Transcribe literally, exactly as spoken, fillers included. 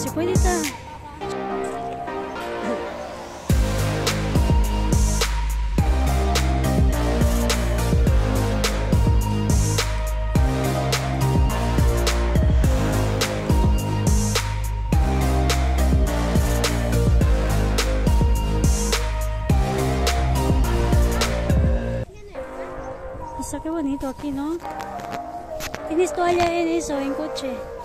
se puede estar. Qué bonito aquí, ¿no? Tienes toalla en eso, en coche.